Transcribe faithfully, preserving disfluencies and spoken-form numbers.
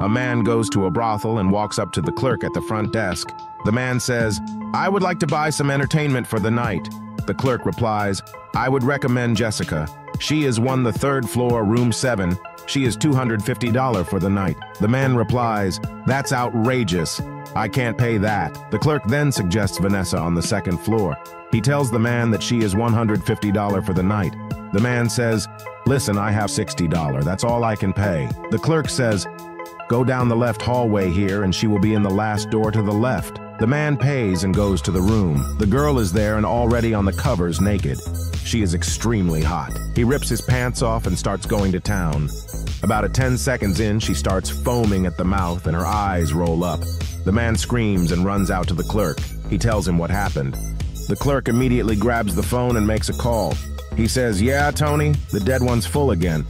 A man goes to a brothel and walks up to the clerk at the front desk. The man says, "I would like to buy some entertainment for the night." The clerk replies, "I would recommend Jessica. She is on the third floor, room seven. She is two hundred fifty dollars for the night." The man replies, "That's outrageous. I can't pay that." The clerk then suggests Vanessa on the second floor. He tells the man that she is one hundred fifty dollars for the night. The man says, "Listen, I have sixty dollars. That's all I can pay." The clerk says, "Go down the left hallway here and she will be in the last door to the left." The man pays and goes to the room. The girl is there and already on the covers naked. She is extremely hot. He rips his pants off and starts going to town. About a ten seconds in, she starts foaming at the mouth and her eyes roll up. The man screams and runs out to the clerk. He tells him what happened. The clerk immediately grabs the phone and makes a call. He says, "Yeah, Tony, the dead one's full again.